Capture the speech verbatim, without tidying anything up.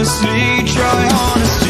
honestly, try honestly.